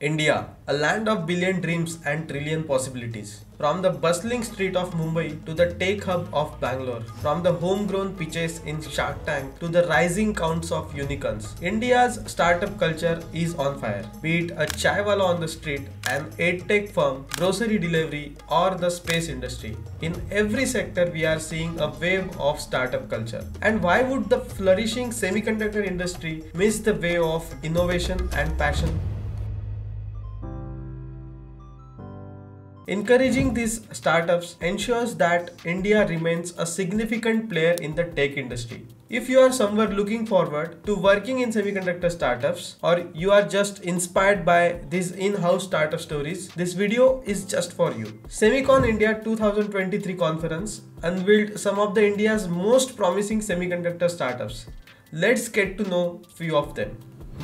India, a land of billion dreams and trillion possibilities. From the bustling street of Mumbai to the tech hub of Bangalore, from the homegrown pitches in Shark Tank to the rising counts of unicorns, India's startup culture is on fire. Be it a chaiwala on the street, an edtech firm, grocery delivery, or the space industry, in every sector we are seeing a wave of startup culture. And why would the flourishing semiconductor industry miss the wave of innovation and passion? Encouraging these startups ensures that India remains a significant player in the tech industry. If you are somewhere looking forward to working in semiconductor startups, or you are just inspired by these in-house startup stories, this video is just for you. Semicon India 2023 conference unveiled some of the India's most promising semiconductor startups. Let's get to know few of them.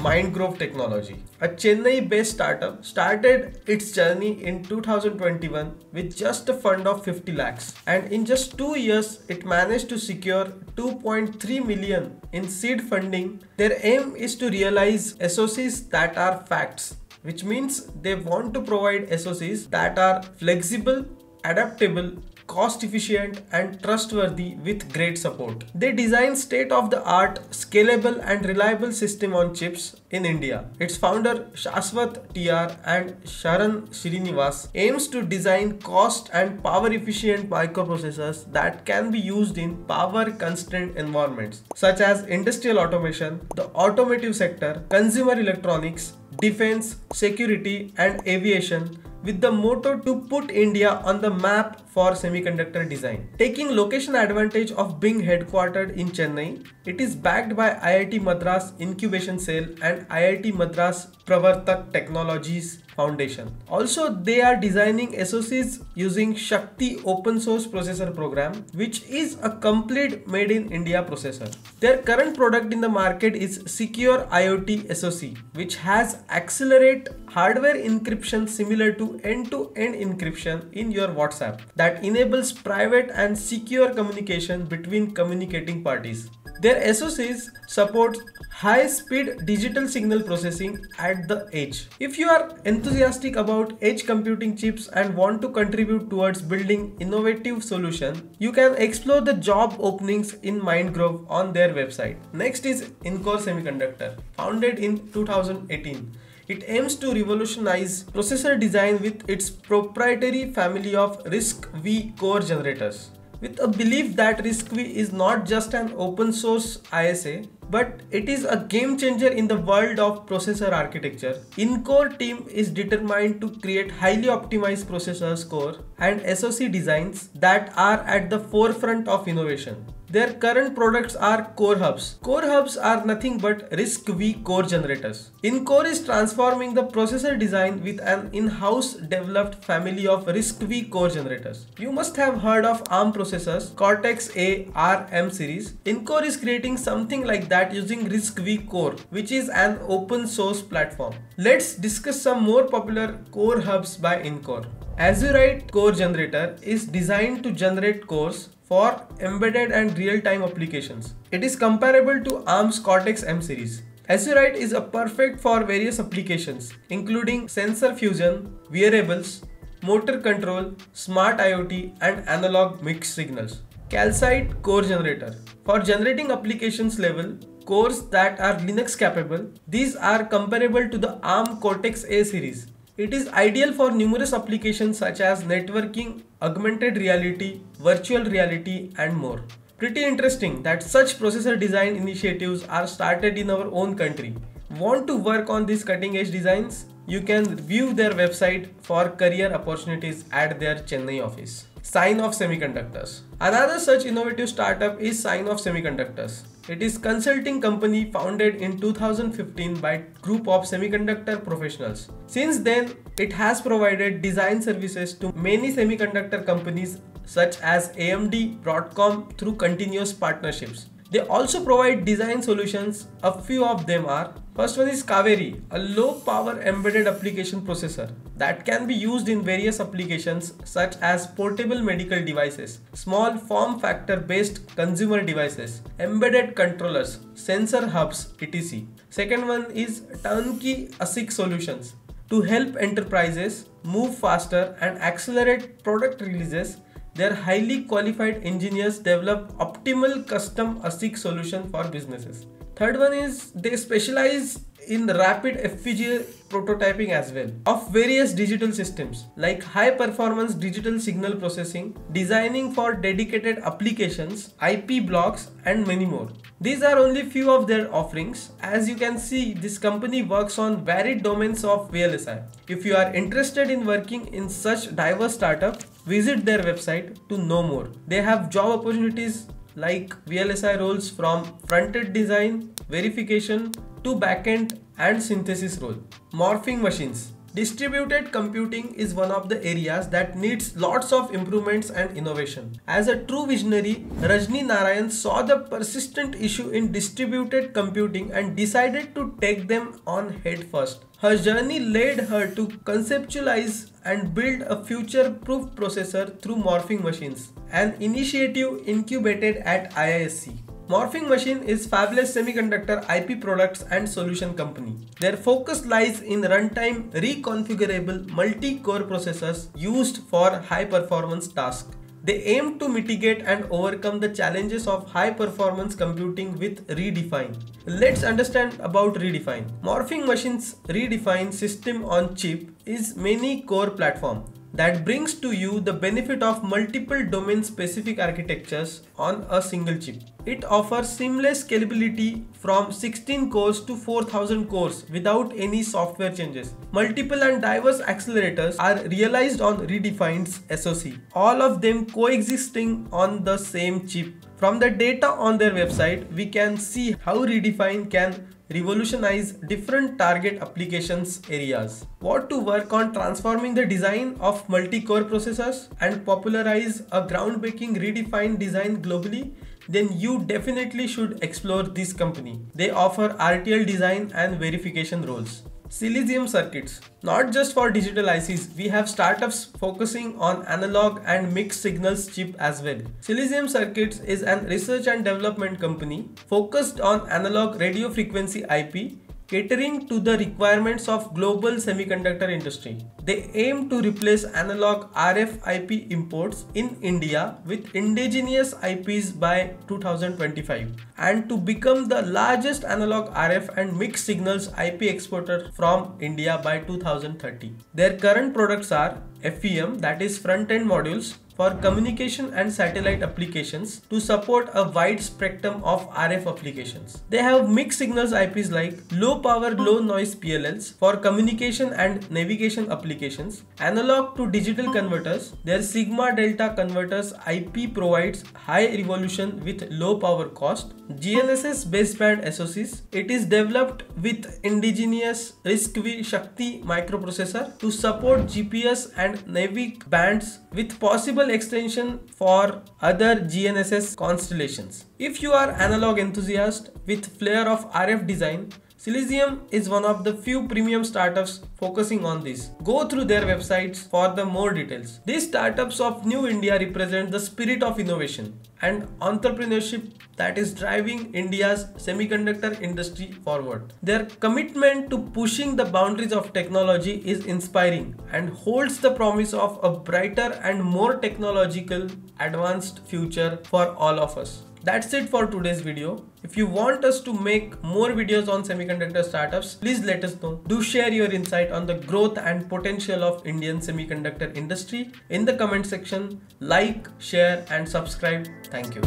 Mindgrove Technology, a Chennai-based startup, started its journey in 2021 with just a fund of 50 lakhs, and in just 2 years, it managed to secure 2.3 million in seed funding. Their aim is to realize SoCs that are facts, which means they want to provide SoCs that are flexible, adaptable, cost-efficient and trustworthy with great support. They design state-of-the-art, scalable and reliable system on chips in India. Its founder Shashwat TR and Sharan Srinivas aims to design cost and power-efficient microprocessors that can be used in power-constrained environments such as industrial automation, the automotive sector, consumer electronics, defense, security and aviation, with the motto to put India on the map for semiconductor design. Taking location advantage of being headquartered in Chennai, it is backed by IIT Madras Incubation Cell and IIT Madras Pravartak Technologies Foundation. Also, they are designing SoCs using Shakti open source processor program, which is a complete made in India processor. Their current product in the market is Secure IoT SoC, which has accelerate hardware encryption similar to end-to-end encryption in your WhatsApp that enables private and secure communication between communicating parties. Their SoCs support high-speed digital signal processing at the edge. If you are enthusiastic about edge computing chips and want to contribute towards building innovative solutions, you can explore the job openings in Mindgrove on their website. Next is InCore Semiconductor, founded in 2018. It aims to revolutionize processor design with its proprietary family of RISC-V core generators, with a belief that RISC-V is not just an open source ISA, but it is a game changer in the world of processor architecture. InCore team is determined to create highly optimized processors core and SoC designs that are at the forefront of innovation. Their current products are core hubs. Core hubs are nothing but RISC-V core generators. InCore is transforming the processor design with an in-house developed family of RISC-V core generators. You must have heard of ARM processors, Cortex-A, R, M series. InCore is creating something like that using RISC-V core, which is an open source platform. Let's discuss some more popular core hubs by InCore. Azurite core generator is designed to generate cores for embedded and real-time applications. It is comparable to ARM's Cortex-M series. Azurite is a perfect for various applications including sensor fusion, wearables, motor control, smart IoT and analog mixed signals. Calcite core generator, for generating applications level cores that are Linux capable. These are comparable to the ARM Cortex-A series. It is ideal for numerous applications such as networking, augmented reality, virtual reality and more. Pretty interesting that such processor design initiatives are started in our own country. Want to work on these cutting edge designs? You can view their website for career opportunities at their Chennai office. SignOff Semiconductors. Another such innovative startup is SignOff Semiconductors. It is a consulting company founded in 2015 by a group of semiconductor professionals. Since then, it has provided design services to many semiconductor companies such as AMD, Broadcom through continuous partnerships. They also provide design solutions. A few of them are: first one is Kaveri, a low power embedded application processor that can be used in various applications such as portable medical devices, small form factor based consumer devices, embedded controllers, sensor hubs, etc. Second one is Turnkey ASIC solutions, to help enterprises move faster and accelerate product releases. Their highly qualified engineers develop optimal custom ASIC solution for businesses. Third one is they specialize in rapid FPGA prototyping as well of various digital systems like high performance digital signal processing, designing for dedicated applications, IP blocks and many more. These are only few of their offerings. As you can see, this company works on varied domains of VLSI. If you are interested in working in such diverse startup, visit their website to know more. They have job opportunities like VLSI roles from front-end design, verification to backend and synthesis role. Morphing machines. Distributed computing is one of the areas that needs lots of improvements and innovation. As a true visionary, Rajni Narayan saw the persistent issue in distributed computing and decided to take them on head first. Her journey led her to conceptualize and build a future-proof processor through Morphing Machines, an initiative incubated at IISc. Morphing Machine is Fabless Semiconductor IP products and solution company. Their focus lies in runtime reconfigurable multi-core processors used for high-performance tasks. They aim to mitigate and overcome the challenges of high-performance computing with Redefine. Let's understand about Redefine. Morphing Machine's Redefine system-on-chip is many-core platform that brings to you the benefit of multiple domain-specific architectures on a single chip. It offers seamless scalability from 16 cores to 4000 cores without any software changes. Multiple and diverse accelerators are realized on Redefine's SoC, all of them coexisting on the same chip. From the data on their website, we can see how Redefine can revolutionize different target applications areas. What to work on transforming the design of multi-core processors and popularize a groundbreaking Redefine design globally? Then you definitely should explore this company. They offer RTL design and verification roles. Silizium Circuits. Not just for digital ICs, we have startups focusing on analog and mixed signals chip as well. Silizium Circuits is an research and development company focused on analog radio frequency IP, catering to the requirements of global semiconductor industry. They aim to replace analog RF IP imports in India with indigenous IPs by 2025 and to become the largest analog RF and mixed signals IP exporter from India by 2030. Their current products are FEM, that is front-end modules, for communication and satellite applications to support a wide spectrum of RF applications. They have mixed signals IPs like low power, low noise PLLs for communication and navigation applications, analog to digital converters. Their sigma delta converters IP provides high resolution with low power cost. GNSS baseband SoCs. It is developed with indigenous RISC-V Shakti microprocessor to support GPS and NavIC bands with possible extension for other GNSS constellations. If you are analog enthusiast with flair of RF design, Silizium is one of the few premium startups focusing on this. Go through their websites for the more details. These startups of New India represent the spirit of innovation and entrepreneurship that is driving India's semiconductor industry forward. Their commitment to pushing the boundaries of technology is inspiring and holds the promise of a brighter and more technological advanced future for all of us. That's it for today's video. If you want us to make more videos on semiconductor startups, please let us know. Do share your insight on the growth and potential of Indian semiconductor industry in the comment section. Like, share and subscribe. Thank you.